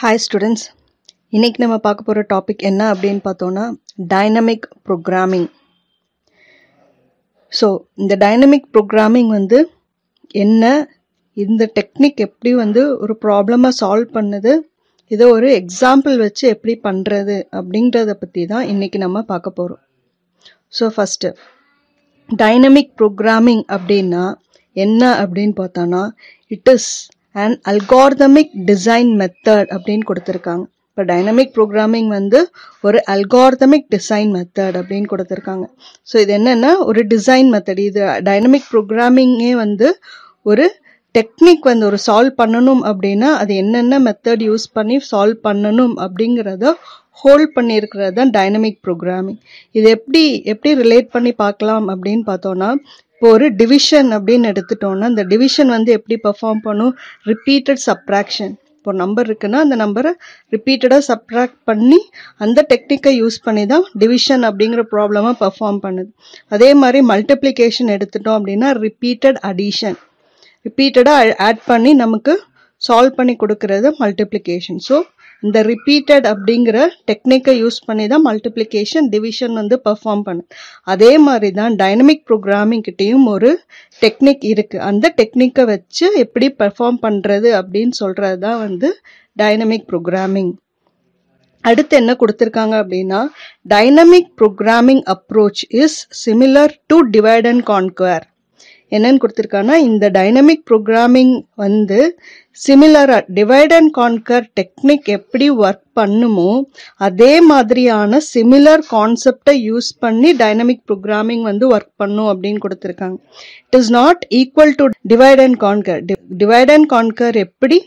Hi students, இன்னைக்கு நம்ம பார்க்க போற டாபிக் என்ன அப்படினு பார்த்தோம்னா dynamic programming. So இந்த dynamic programming வந்து என்ன, இந்த டெக்னிக் எப்படி வந்து ஒரு ப்ராப்ளமா சால்வ் பண்ணுது, இத ஒரு எக்ஸாம்பிள் வச்சு எப்படி பண்றது அப்படிங்கறத பத்தி தான் இன்னைக்கு நம்ம பார்க்க போறோம். So first dynamic programming அப்படினா என்ன அப்படினு பார்த்தோம்னா it is an algorithmic design method அப்படினு கொடுத்திருக்காங்க. இப்ப டைனமிக் புரோகிராமிங் வந்து ஒரு அல்காரிதமிக் டிசைன் மெத்தட் அப்படினு கொடுத்திருக்காங்க. சோ இது என்னன்னா ஒரு டிசைன் மெத்தட். இது டைனமிக் புரோகிராமிங்கே வந்து ஒரு டெக்னிக் வந்து ஒரு சால்வ் பண்ணனும் அப்படினா அது என்னென்ன மெத்தட் யூஸ் பண்ணி சால்வ் பண்ணனும் அப்படிங்கறத ஹோல்ட் பண்ணியிருக்கிறது தான் டைனமிக் புரோகிராமிங். இது எப்படி ரிலேட் பண்ணி பார்க்கலாம் அப்படினு பார்த்தோம்னா இப்போ ஒரு டிவிஷன் அப்படின்னு எடுத்துட்டோம்னா அந்த டிவிஷன் வந்து எப்படி பெர்ஃபார்ம் பண்ணும், ரிப்பீட்டட் சப்ட்ராக்ஷன். இப்போ நம்பர் இருக்குன்னா அந்த நம்பரை ரிப்பீட்டடாக சப்ட்ராக்ட் பண்ணி அந்த டெக்னிக்கை யூஸ் பண்ணி தான் டிவிஷன் அப்படிங்கிற ப்ராப்ளமாக பெர்ஃபார்ம் பண்ணுது. அதே மாதிரி மல்டிப்ளிகேஷன் எடுத்துட்டோம் அப்படின்னா ரிப்பீட்டட் அடிஷன், ரிப்பீட்டடாக ஆட் பண்ணி நமக்கு சால்வ் பண்ணி கொடுக்கறது மல்டிப்ளிகேஷன். ஸோ இந்த ரிப்பீட்டட் அப்படிங்கிற டெக்னிக்கை யூஸ் பண்ணி தான் மல்டிப்ளிகேஷன் டிவிஷன் வந்து பெர்ஃபார்ம் பண்ணுது. அதே மாதிரி தான் டைனமிக் ப்ரோக்ராமிங் கிட்டேயும் ஒரு டெக்னிக் இருக்குது, அந்த டெக்னிக்கை வச்சு எப்படி பெர்ஃபார்ம் பண்ணுறது அப்படின்னு சொல்கிறது தான் வந்து டைனமிக் ப்ரோக்ராமிங். அடுத்து என்ன கொடுத்துருக்காங்க அப்படின்னா dynamic programming approach is similar to divide and conquer. என்னன்னு கொடுத்துருக்காங்கன்னா இந்த டைனமிக் ப்ரோக்ராமிங் வந்து சிமிலராக டிவைட் அண்ட் கான்கர் டெக்னிக் எப்படி ஒர்க் பண்ணுமோ அதே மாதிரியான சிமிலர் கான்செப்டை யூஸ் பண்ணி டைனமிக் ப்ரோக்ராமிங் வந்து ஒர்க் பண்ணும் அப்படின்னு கொடுத்துருக்காங்க. It is not equal to divide and conquer. Divide and conquer எப்படி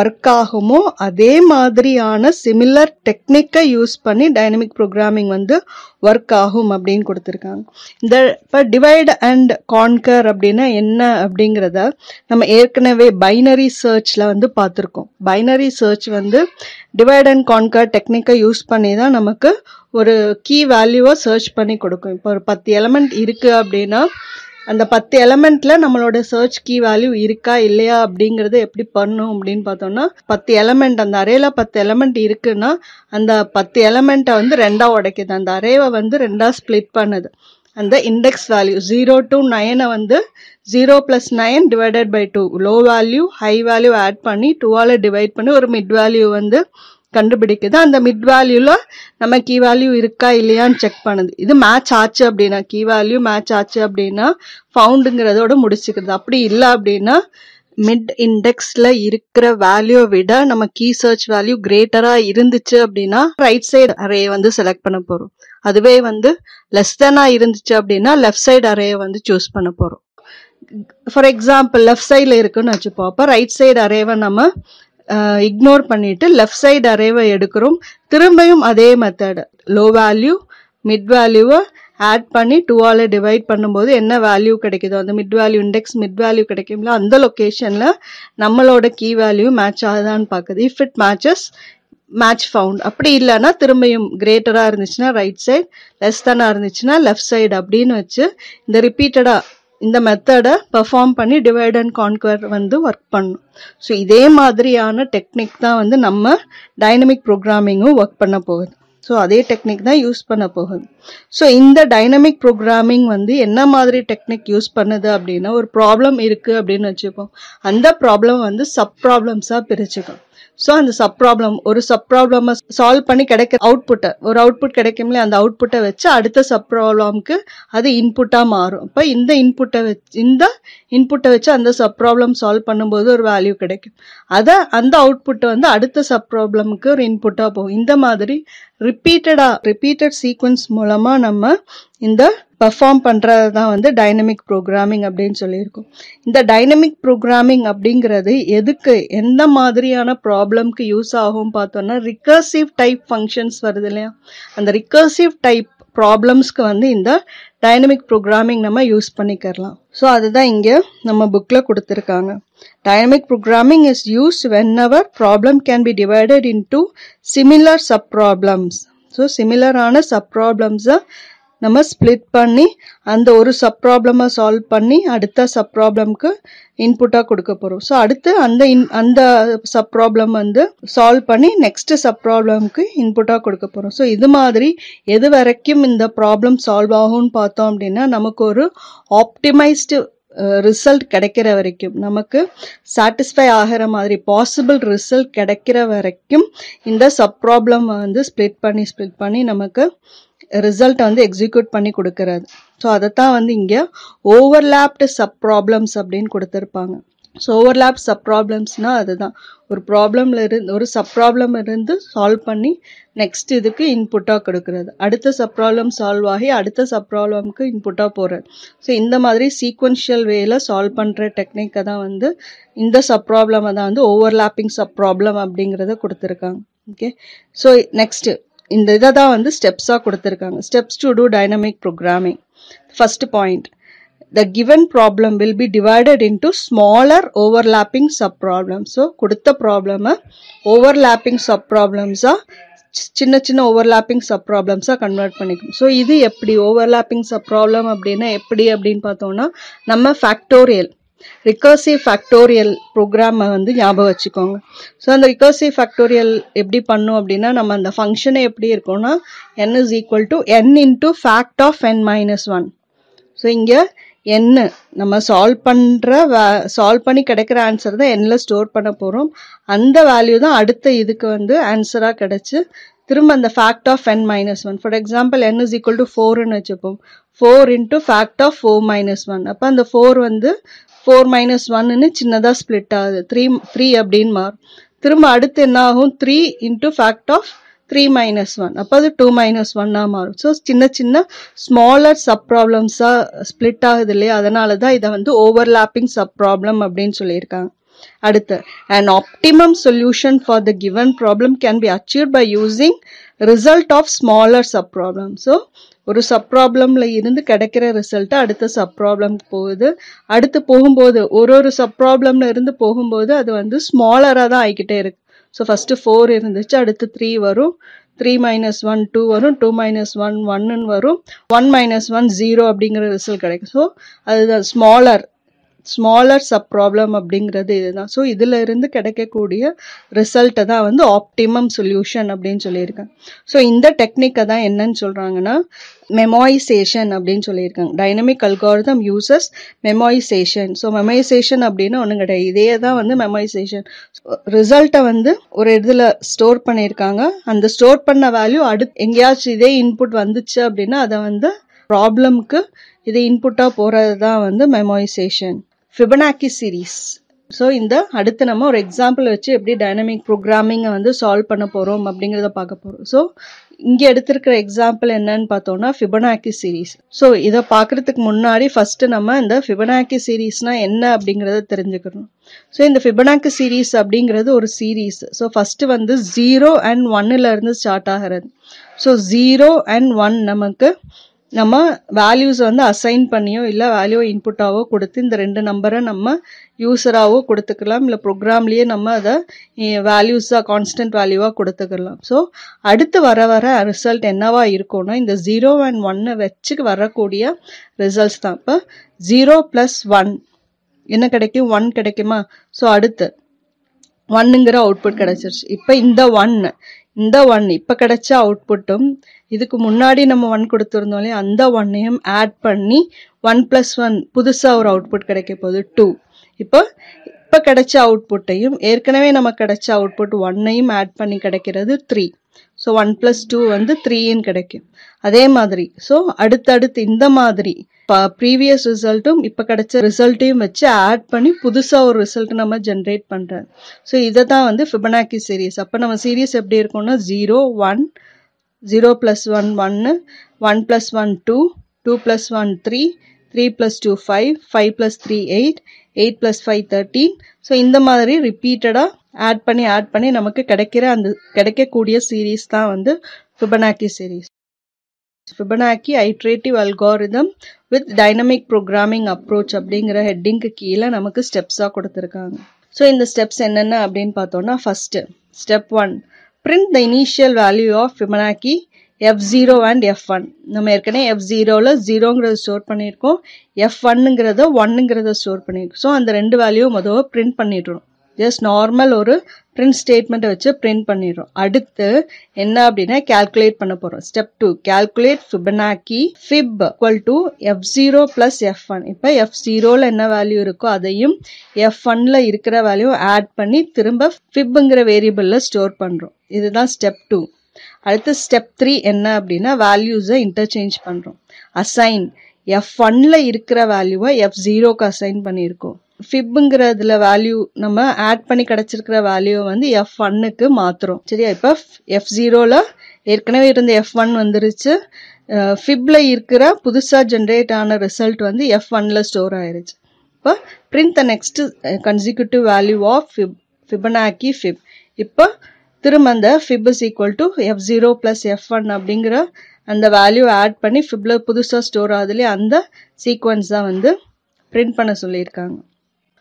ஒர்க் ஆகுமோ அதே மாதிரியான சிமிலர் டெக்னிக்கை யூஸ் பண்ணி டைனமிக் ப்ரோக்ராமிங் வந்து ஒர்க் ஆகும் அப்படின்னு கொடுத்துருக்காங்க. இந்த இப்போ டிவைட் அண்ட் கான்கர் அப்படின்னா என்ன அப்படிங்கிறத நம்ம ஏற்கனவே பைனரி சர்ச்சில் வந்து பார்த்துருக்கோம். பைனரி சர்ச் வந்து டிவைட் அண்ட் கான்கர் டெக்னிக்கை யூஸ் பண்ணி தான் நமக்கு ஒரு கீ வேல்யூவை சர்ச் பண்ணி கொடுக்கும். இப்போ ஒரு 10 எலமெண்ட் இருக்குது அப்படின்னா அந்த 10 எலமெண்ட்ல நம்மளோட சர்ச் கீ வேல்யூ இருக்கா இல்லையா அப்படிங்கறது எப்படி பண்ணும் அப்படின்னு பார்த்தோம்னா 10 எலமெண்ட், அந்த அரேல 10 எலமெண்ட் இருக்குன்னா அந்த 10 எலமெண்ட்டை வந்து ரெண்டா உடைக்குது, அந்த அரேவை வந்து ரெண்டா ஸ்பிளிட் பண்ணுது. அந்த இண்டெக்ஸ் வேல்யூ 0 to 9 வந்து 0 + 9 ÷ 2 low value high value add பண்ணி 2ஆல் டிவைட் பண்ணி ஒரு மிட் வேல்யூ வந்து கண்டுபிடிக்குது. அந்த மிட் வேல்யூல நம்ம கீ வேல்யூ இருக்கா இல்லையான்னு செக் பண்ணுது. இது மேட்ச் ஆச்சு அப்படின்னா, கீ வேல்யூ மேட்ச் ஆச்சு அப்படின்னா ஃபவுண்டுங்கிறதோட முடிச்சுக்கிறது. அப்படி இல்லை அப்படின்னா மிட் இண்டெக்ஸ்ல இருக்கிற வேல்யூ விட நம்ம கீ சர்ச் வேல்யூ கிரேட்டரா இருந்துச்சு அப்படின்னா ரைட் சைடு அரே வந்து செலக்ட் பண்ண போறோம். அதுவே வந்து லெஸ் தெனா இருந்துச்சு அப்படின்னா லெஃப்ட் சைடு அரே வந்து சூஸ் பண்ண போறோம். ஃபார் எக்ஸாம்பிள் லெஃப்ட் சைட்ல இருக்குன்னு வச்சுப்போம். அப்போ ரைட் சைடு அரேவை நம்ம இக்னோர் பண்ணிட்டு லெஃப்ட் சைடு அரேவை எடுக்கிறோம். திரும்பியும் அதே மெத்தட், லோ வேல்யூ மிட் வேல்யூவை ஆட் பண்ணி 2ஆல் டிவைட் பண்ணும்போது என்ன வேல்யூ கிடைக்குதோ அந்த mid value index mid value கிடைக்கும்ல அந்த லொக்கேஷன்ல நம்மளோட கீ வேல்யூ மேட்ச் ஆகுதான்னு பார்க்குது. If it matches match found, அப்படி இல்லைன்னா திரும்பியும் கிரேட்டராக இருந்துச்சுன்னா ரைட் சைடு, லெஸ் தானா இருந்துச்சுன்னா லெஃப்ட் சைடு அப்படின்னு வச்சு இந்த ரிப்பீட்டடாக இந்த மெத்தடை பெர்ஃபார்ம் பண்ணி டிவைட் அண்ட் கான்கர் வந்து ஒர்க் பண்ணும். ஸோ இதே மாதிரியான டெக்னிக் தான் வந்து நம்ம டைனமிக் ப்ரோக்ராமிங்கும் ஒர்க் பண்ண போகுது. ஸோ அதே டெக்னிக் தான் யூஸ் பண்ண போகுது. ஸோ இந்த டைனமிக் ப்ரோக்ராமிங் வந்து என்ன மாதிரி டெக்னிக் யூஸ் பண்ணுது அப்படின்னா ஒரு ப்ராப்ளம் இருக்குது அப்படின்னு வச்சுப்போம். அந்த ப்ராப்ளம் வந்து சப் ப்ராப்ளம்ஸாக பிரிச்சுக்கும். ஸோ அந்த சப் ப்ராப்ளம், ஒரு சப் ப்ராப்ளமை சால்வ் பண்ணி கிடைக்கிற அவுட்புட்டை, ஒரு அவுட்புட் கிடைக்கும்ல அந்த அவுட்புட்டை வச்சு அடுத்த சப் ப்ராப்ளம்க்கு அது இன்புட்டாக மாறும். இப்போ இந்த இன்புட்டை வச்சு அந்த சப் ப்ராப்ளம் சால்வ் பண்ணும்போது ஒரு வேல்யூ கிடைக்கும். அதை அந்த அவுட்புட்டை வந்து அடுத்த சப் ப்ராப்ளம்க்கு ஒரு இன்புட்டாக போகும். இந்த மாதிரி ரிப்பீட்டட் சீக்வன்ஸ் மூலமாக நம்ம இந்த பெர்ஃபார்ம் பண்ணுறது தான் வந்து டைனமிக் ப்ரோக்ராமிங் அப்படின்னு சொல்லியிருக்கோம். இந்த டைனமிக் ப்ரோக்ராமிங் அப்படிங்கிறது எதுக்கு, எந்த மாதிரியான ப்ராப்ளம்க்கு யூஸ் ஆகும் பார்த்தோன்னா ரிகர்சிவ் டைப் ஃபங்க்ஷன்ஸ் வருது இல்லையா, அந்த ரிகர்சிவ் டைப் ப்ராப்ளம்ஸ்க்கு வந்து இந்த டைனமிக் ப்ரோக்ராமிங் நம்ம யூஸ் பண்ணிக்கலாம். ஸோ அதுதான் இங்கே நம்ம புக்கில் கொடுத்துருக்காங்க. Dynamic programming is used whenever problem can be divided into similar sub problems. So சிமிலரான சப் ப்ராப்ளம்ஸை நம்ம split பண்ணி அந்த ஒரு sub problem solve பண்ணி அடுத்த sub problem க்கு input ஆ கொடுக்க போறோம் சோ அடுத்து அந்த sub problem வந்து solve பண்ணி next sub problem க்கு input ஆ கொடுக்க போறோம் சோ இது மாதிரி எது வரைக்கும் இந்த problem solve ஆகும்னு பார்த்தோம் அப்படினா நமக்கு ஒரு optimized result கிடைக்கிற வரைக்கும் நமக்கு satisfy ஆகிற மாதிரி possible result கிடைக்கிற வரைக்கும் இந்த sub problem வந்து split பண்ணி நமக்கு result வந்து execute பண்ணி கொடுக்கிறது சோ அததான் வந்து இங்க overlapped sub problems அப்படினு கொடுத்திருப்பாங்க சோ overlap sub problemsனா அதுதான் ஒரு problemல இருந்து ஒரு sub problem இருந்து solve பண்ணி next இதுக்கு input ஆ கொடுக்கிறது அடுத்த sub problem solve ஆகி அடுத்த sub problemக்கு input ஆ போறது சோ இந்த மாதிரி sequential wayல solve பண்ற டெக்னிக்கை தான் வந்து இந்த sub problem அத வந்து overlapping sub problem அப்படிங்கறதை கொடுத்திருக்காங்க okay so next இந்த இத தான் வந்து steps ஆ கொடுத்திருக்காங்க steps to do dynamic programming first point the given problem will be divided into smaller overlapping sub problems so கொடுத்த problem overlapping sub problems ஆ சின்ன overlapping sub problems ஆ கன்வர்ட் பண்ணிக்கும் so இது எப்படி overlapping sub problem அப்படினா எப்படி அப்படினு பார்த்தோம்னா நம்ம factorial recursive factorial program வந்து ஞாபகம் வச்சுக்கோங்க சோ அந்த recursive factorial எப்படி பண்ணனும் அப்படினா நம்ம அந்த function எப்படி இருக்கும்னா n is equal to n into fact of n minus 1 so இங்க n நம்ம solve பண்ணி கிடைக்கிற ஆன்சர் தான் n ல ஸ்டோர் பண்ண போறோம் அந்த வேல்யூ தான் அடுத்து இதுக்கு வந்து ஆன்சரா கிடைச்சு திரும்ப அந்த fact of n minus 1 for example n is equal to 4 ன்னு வெச்சுப்போம் 4 into fact of 4 minus 1 அப்ப அந்த 4 வந்து 4 minus 1 ன்னு சின்னதா ஸ்ப்ளிட் ஆகுது 3 அப்படின் மார் திரும்ப அடுத்து என்ன ஆகும் 3 into fact of 3 minus 1 அப்பது 2 minus 1 நாம் மாரும் so சின்ன smaller sub problems split ஆகுதில்லை அதனாலதான் இதை வந்து overlapping sub problem அப்படின் சொல்லிருக்காங்க அடுத்து an optimum solution for the given problem can be achieved by using result of smaller sub problem so ஒரு sub problemல இருந்து கிடைக்கிற ரிசல்ட் அடுத்த sub problem போகுது அடுத்து போகும்போது ஒரு sub problemல இருந்து போகும்போது அது வந்து ஸ்மாலரா தான் ஆகிட்டே இருக்கு so first 4 இருந்துச்சு அடுத்து 3 வரும் 3 minus 1 2 வரும் 2 minus 1 1 ன்னு வரும் 1 minus 1 0 அப்படிங்கற ரிசல்ட் கிடைக்கும் so அதுதான் smaller sub problem அப்படிங்கறது இதுதான் so இதுல இருந்து கிடைக்கக்கூடிய ரிசல்ட் தான் வந்து optimum solution அப்படினு சொல்லிருக்காங்க so இந்த டெக்னிக்கை தான் என்னன்னு சொல்றாங்கன்னா memoization அப்படினு சொல்லிருக்காங்க dynamic algorithm uses memoization so memoization அப்படினா ஒண்ணும் கிடையாது இதே தான் வந்து memoization ரிசல்ட்ட வந்து ஒரு இடத்துல ஸ்டோர் பண்ணிருக்காங்க அந்த ஸ்டோர் பண்ண வேல்யூ அடுத்து எங்கயாச்சும் இதே இன்புட் வந்துச்சு அப்படினா அத வந்து ப்ராப்ளம்க்கு இது இன்புட்டா போறது தான் வந்து memoization Fibonnacci series so இந்த அடுத்து நம்ம ஒரு எக்ஸாம்பிள் வச்சு எப்படி டைனமிக் புரோகிராமிங் வந்து சால்வ் பண்ண போறோம் அப்படிங்கறத பார்க்க போறோம் சோ இங்க எடுத்துக்கிற எக்ஸாம்பிள் என்னன்னு பார்த்தோம்னா Fibonnacci series சோ இத பாக்கிறதுக்கு முன்னாடி ஃபர்ஸ்ட் நம்ம இந்த Fibonnacci seriesனா என்ன அப்படிங்கறத தெரிஞ்சுக்கணும் சோ இந்த Fibonnacci series அப்படிங்கிறது ஒரு சீரிஸ் சோ ஃபர்ஸ்ட் வந்து 0 and 1 ல இருந்து ஸ்டார்ட் ஆகிறது சோ 0 and 1 நமக்கு நம்ம values வந்து assign பண்ணியோ இல்ல value input ஆவோ கொடுத்து இந்த ரெண்டு நம்பரை நம்ம user ஆவோ கொடுத்துக்கலாம் இல்ல programலயே நம்ம அத values constant value ஆ கொடுத்துக்கலாம் சோ அடுத்து வர result என்னவா இருக்கும்னா இந்த 0 and 1 வெச்சு வரக்கூடிய results தான் அப்ப 0 plus 1 என்ன கிடைக்கும் 1 கிடைக்குமா சோ அடுத்து 1ங்கற output கிடைச்சிருச்சு இப்போ இந்த 1 இப்ப கிடைச்ச அவுட்புட்டும் இதுக்கு முன்னாடி நம்ம 1 கொடுத்திருந்தோம்ல அந்த 1ஐயும் ஆட் பண்ணி 1+1 புதுசா ஒரு அவுட்புட் கிடைக்க போகுது 2 இப்ப கிடைச்ச அவுட்புட்டையும் ஏற்கனவே நமக்கு கிடைச்ச அவுட்புட் 1ஐயும் ஆட் பண்ணி கிடைக்கிறது 3 சோ 1+2 வந்து 3ன்னு கிடைக்கும் அதே மாதிரி சோ அடுத்து இந்த மாதிரி previous resultம் இப்ப கிடைச்ச resultயும் வச்சு add பண்ணி புதுசா ஒரு result நம்ம generate பண்றோம் சோ இத தான் வந்து Fibonnacci series அப்ப நம்ம series எப்படி இருக்கும்னா 0 1 0 plus 1 1 1 plus 1 2 2 plus 1 3 3 plus 2 5 5 plus 3 8 8 plus 5 13 so இந்த மாதிரி repeatedா add பண்ணி நமக்கு கிடைக்கக்கூடிய series தான் வந்து Fibonnacci series Fibonnacci iterative algorithm with dynamic programming approach அப்படிங்கற ஹெட்டிங் கீழ நமக்கு ஸ்டெப்ஸா கொடுத்திருக்காங்க சோ இந்த ஸ்டெப்ஸ் என்னென்ன அப்படினு பார்த்தோம்னா first step 1 print the initial value of Fibonnacci F0 and F1. நம்ம ஏற்கனவே F0ல 0ங்கிறது ஸ்டோர் பண்ணிருக்கோம், F1ங்கிறது 1ங்கிறது ஸ்டோர் பண்ணிருக்கோம். சோ அந்த ரெண்டு வேல்யூவும் மொதல்ல பிரிண்ட் பண்ணிடுறோம். ஜஸ்ட் நார்மல் ஒரு print statement வச்சு print பண்ணிடுறோம். அடுத்து என்ன அப்படினா calculate பண்ண போறோம். Step 2, calculate Fibonnacci fib equal to f0 plus f1. இப்ப f0 ல என்ன வேல்யூ இருக்கோ அதையும் f1 ல இருக்கிற வேல்யூ add பண்ணி திரும்ப fibங்கற வேரியபிள்ல ஸ்டோர் பண்றோம். இதுதான் step 2. அடுத்து step 3 என்ன அப்படினா values interchange பண்றோம். Assign f1 ல இருக்கிற வேல்யூவை f0 க்கு அசைன் பண்ணிருக்கோம். Fibங்கிறதுல வேல்யூ நம்ம ஆட் பண்ணி கிடைச்சிருக்கிற வேல்யூ வந்து f1 க்கு மாத்துறோம். சரியா? இப்ப f0 ல ஏற்கனவே இருந்த f1 வந்துருச்சு. fibல இருக்கிற புதுசா ஜெனரேட் ஆன ரிசல்ட் வந்து f1 ல ஸ்டோர் ஆயிருச்சு. இப்ப print the next consecutive value of Fibonnacci fib. இப்ப திரும்ப அந்த fib is equal to f0 plus f1 அப்படிங்கற அந்த வேல்யூ ஆட் பண்ணி fibல புதுசா ஸ்டோர் ஆகுதுல அந்த சீக்வென்ஸ் தான் வந்து print பண்ண சொல்லிருக்காங்க.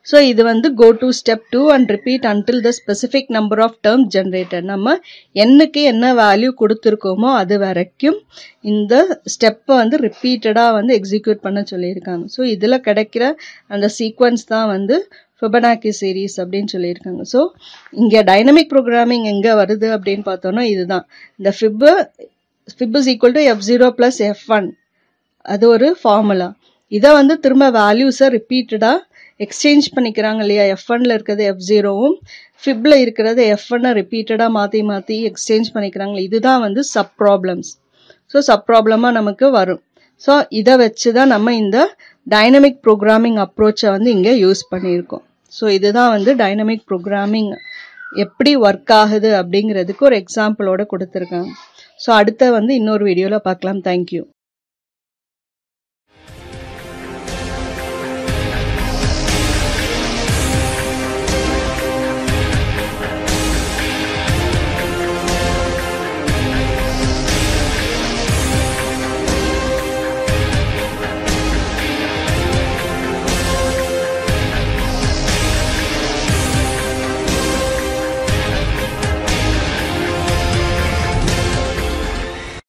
So, இது வந்து go to step 2 and repeat until the specific number of terms generated. நம்ம என்னக்கு என்ன value கொடுத்திருக்கோமோ அது வரைக்கும் இந்த step வந்து repeatedா வந்து execute பண்ண சொல்லியிருக்காங்க. So, இதுல கிடைக்கிற அந்த sequence தான் வந்து Fibonnacci series அப்படினு சொல்லியிருக்காங்க. So, இங்க dynamic programming எங்க வருது அப்படினு பார்த்தோம்னா இதுதான். The fib is equal to f0 plus f1. அது ஒரு formula. இத வந்து திரும்ப values repeatedா exchange பண்ணிக்கறாங்க இல்லையா? f1 ல இருக்குது f0 உம் fib ல இருக்குது f1 repeatedா மாத்தி மாத்தி exchange பண்ணிக்கறாங்க. இதுதான் வந்து sub problems. சோ sub problemா நமக்கு வரும். சோ இத வெச்சு தான் நம்ம இந்த dynamic programming approach வந்து இங்க யூஸ் பண்ணியிருக்கோம். சோ இதுதான் வந்து dynamic programming எப்படி work ஆகுது அப்படிங்கிறதுக்கு ஒரு எக்ஸாம்பிளோட கொடுத்திருக்காங்க. சோ அடுத்து வந்து இன்னொரு வீடியோல பார்க்கலாம். Thank you.